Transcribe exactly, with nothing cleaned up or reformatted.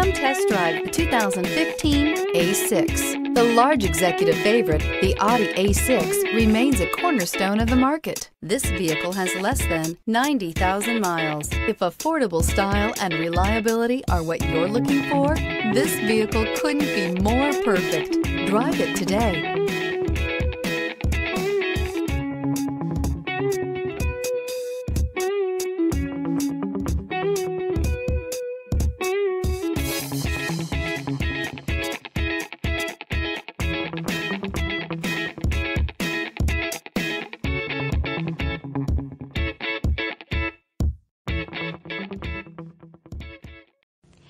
Come test drive the two thousand fifteen A six. The large executive favorite, the Audi A six, remains a cornerstone of the market. This vehicle has less than ninety thousand miles. If affordable style and reliability are what you're looking for, this vehicle couldn't be more perfect. Drive it today.